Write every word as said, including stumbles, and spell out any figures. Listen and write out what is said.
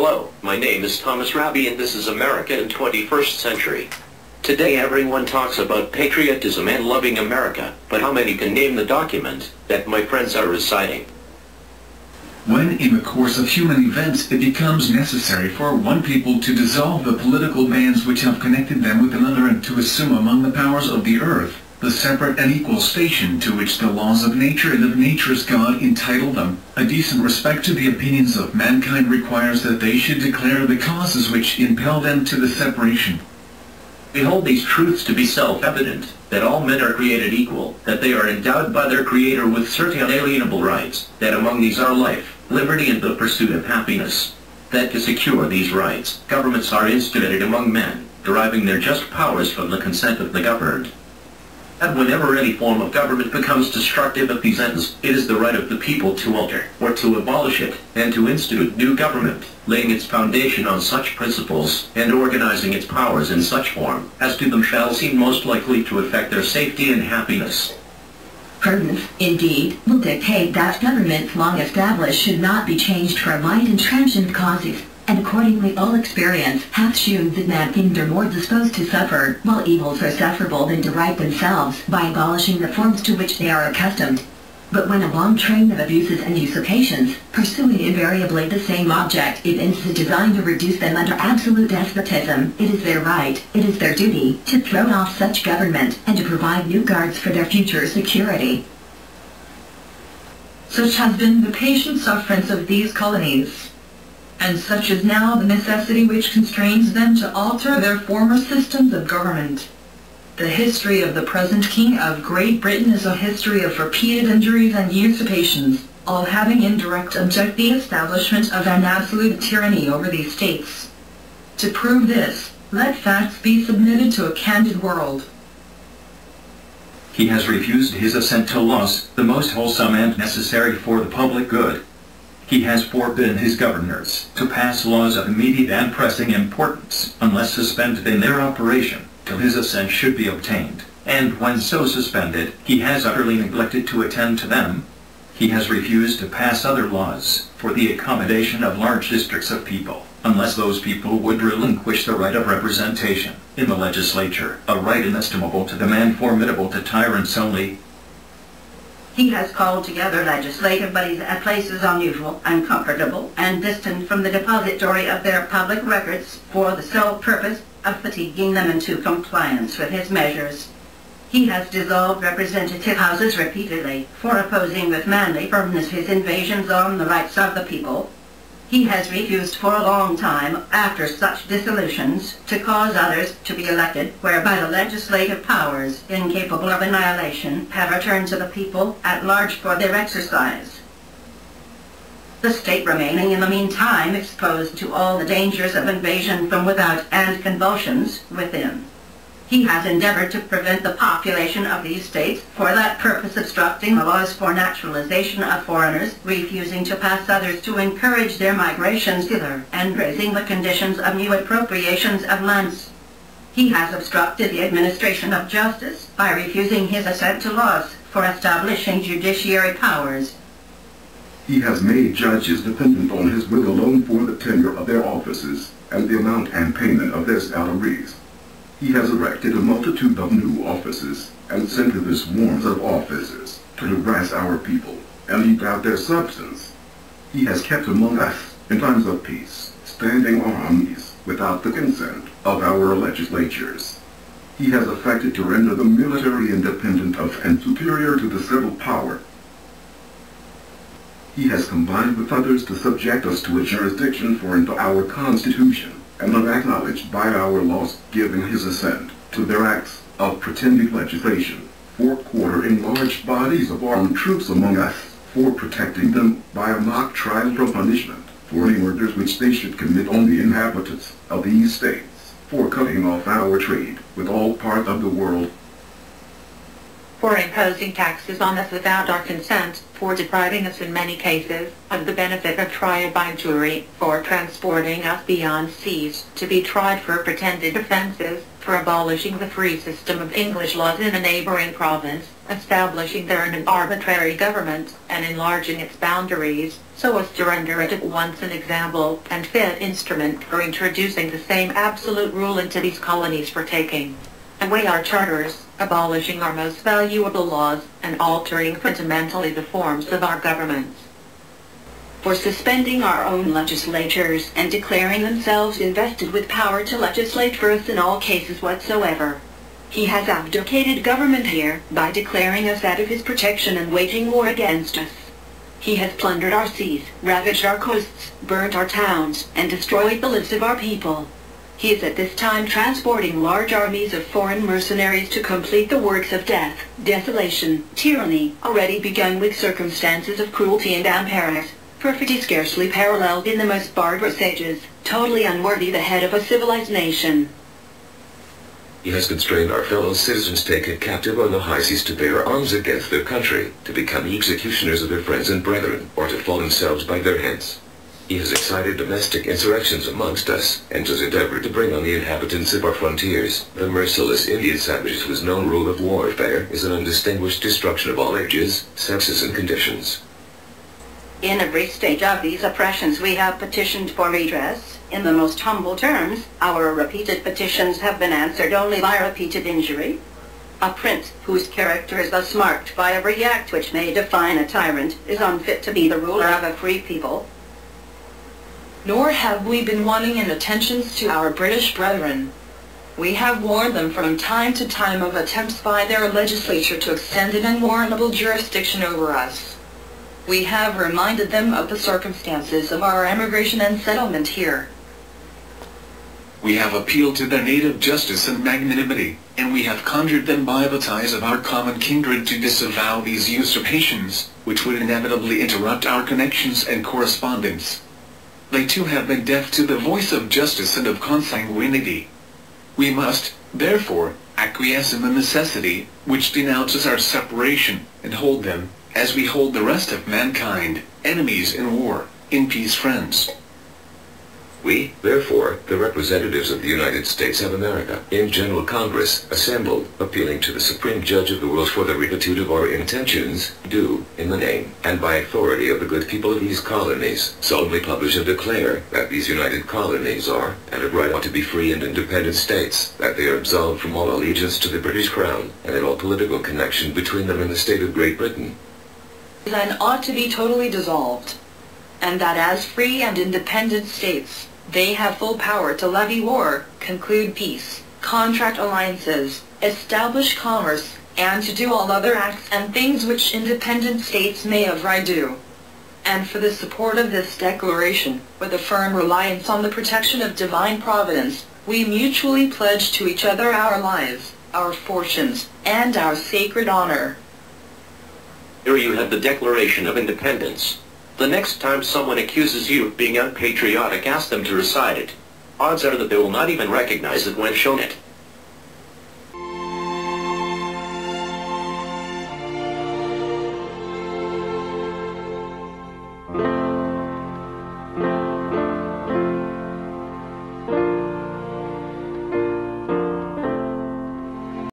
Hello, my name is Thomas Rabbie and this is America in twenty-first Century. Today everyone talks about patriotism and loving America, but how many can name the document that my friends are reciting? When in the course of human events it becomes necessary for one people to dissolve the political bands which have connected them with another and to assume among the powers of the earth the separate and equal station to which the laws of nature and of nature's God entitle them, a decent respect to the opinions of mankind requires that they should declare the causes which impel them to the separation. We hold these truths to be self-evident, that all men are created equal, that they are endowed by their Creator with certain unalienable rights, that among these are life, liberty and the pursuit of happiness. That to secure these rights, governments are instituted among men, deriving their just powers from the consent of the governed. And whenever any form of government becomes destructive of these ends, it is the right of the people to alter, or to abolish it, and to institute new government, laying its foundation on such principles, and organizing its powers in such form, as to them shall seem most likely to affect their safety and happiness. Prudence, indeed, will dictate that governments long established should not be changed from light and transient causes, and accordingly all experience hath shewn that mankind are more disposed to suffer, while evils are sufferable, than to right themselves by abolishing the forms to which they are accustomed. But when a long train of abuses and usurpations, pursuing invariably the same object, events the design to reduce them under absolute despotism, it is their right, it is their duty, to throw off such government, and to provide new guards for their future security. Such has been the patient sufferance of these colonies, and such is now the necessity which constrains them to alter their former systems of government. The history of the present King of Great Britain is a history of repeated injuries and usurpations, all having in direct object the establishment of an absolute tyranny over these states. To prove this, let facts be submitted to a candid world. He has refused his assent to laws, the most wholesome and necessary for the public good. He has forbidden his governors to pass laws of immediate and pressing importance, unless suspended in their operation, till his assent should be obtained, and when so suspended, he has utterly neglected to attend to them. He has refused to pass other laws, for the accommodation of large districts of people, unless those people would relinquish the right of representation, in the legislature, a right inestimable to them and formidable to tyrants only. He has called together legislative bodies at places unusual, uncomfortable, and distant from the depository of their public records for the sole purpose of fatiguing them into compliance with his measures. He has dissolved representative houses repeatedly for opposing with manly firmness his invasions on the rights of the people. He has refused for a long time, after such dissolutions, to cause others to be elected, whereby the legislative powers, incapable of annihilation, have returned to the people at large for their exercise. The state remaining in the meantime exposed to all the dangers of invasion from without and convulsions within. He has endeavored to prevent the population of these states, for that purpose obstructing the laws for naturalization of foreigners, refusing to pass others to encourage their migrations hither, and raising the conditions of new appropriations of lands. He has obstructed the administration of justice by refusing his assent to laws for establishing judiciary powers. He has made judges dependent on his will alone for the tenure of their offices and the amount and payment of their salaries. He has erected a multitude of new offices, and sent hither swarms of officers, to harass our people, and eat out their substance. He has kept among us, in times of peace, standing armies, without the consent of our legislatures. He has affected to render the military independent of and superior to the civil power. He has combined with others to subject us to a jurisdiction foreign to our Constitution, and not acknowledged by our laws, giving his assent to their acts of pretended legislation, for quartering large bodies of armed troops among us, for protecting them by a mock trial or punishment, for any murders which they should commit on the inhabitants of these states, for cutting off our trade with all parts of the world, for imposing taxes on us without our consent, for depriving us in many cases of the benefit of trial by jury, for transporting us beyond seas to be tried for pretended offenses, for abolishing the free system of English laws in a neighboring province, establishing therein an arbitrary government, and enlarging its boundaries, so as to render it at once an example and fit instrument for introducing the same absolute rule into these colonies for taking away our charters, abolishing our most valuable laws, and altering fundamentally the forms of our governments. For suspending our own legislatures and declaring themselves invested with power to legislate for us in all cases whatsoever. He has abdicated government here by declaring us out of his protection and waging war against us. He has plundered our seas, ravaged our coasts, burnt our towns, and destroyed the lives of our people. He is at this time transporting large armies of foreign mercenaries to complete the works of death, desolation, tyranny, already begun with circumstances of cruelty and avarice, perfidy scarcely paralleled in the most barbarous ages, totally unworthy the head of a civilized nation. He has constrained our fellow citizens taken captive on the high seas to bear arms against their country, to become executioners of their friends and brethren, or to fall themselves by their hands. He has excited domestic insurrections amongst us, and has endeavored to bring on the inhabitants of our frontiers the merciless Indian savages whose known rule of warfare is an undistinguished destruction of all ages, sexes, and conditions. In every stage of these oppressions we have petitioned for redress. In the most humble terms, our repeated petitions have been answered only by repeated injury. A prince whose character is thus marked by every act which may define a tyrant is unfit to be the ruler of a free people. Nor have we been wanting in attentions to our British brethren. We have warned them from time to time of attempts by their legislature to extend an unwarrantable jurisdiction over us. We have reminded them of the circumstances of our emigration and settlement here. We have appealed to their native justice and magnanimity, and we have conjured them by the ties of our common kindred to disavow these usurpations, which would inevitably interrupt our connections and correspondence. They too have been deaf to the voice of justice and of consanguinity. We must, therefore, acquiesce in the necessity, which denounces our separation, and hold them, as we hold the rest of mankind, enemies in war, in peace friends. We, therefore, the representatives of the United States of America, in General Congress, assembled, appealing to the Supreme Judge of the world for the rectitude of our intentions, do, in the name, and by authority of the good people of these colonies, solemnly publish and declare that these united colonies are, and of right ought to be free and independent states, that they are absolved from all allegiance to the British Crown, and that all political connection between them and the state of Great Britain then ought to be totally dissolved, and that as free and independent states, they have full power to levy war, conclude peace, contract alliances, establish commerce, and to do all other acts and things which independent states may of right do. And for the support of this declaration, with a firm reliance on the protection of divine providence, we mutually pledge to each other our lives, our fortunes, and our sacred honor. Here you have the Declaration of Independence. The next time someone accuses you of being unpatriotic, ask them to recite it. Odds are that they will not even recognize it when shown it.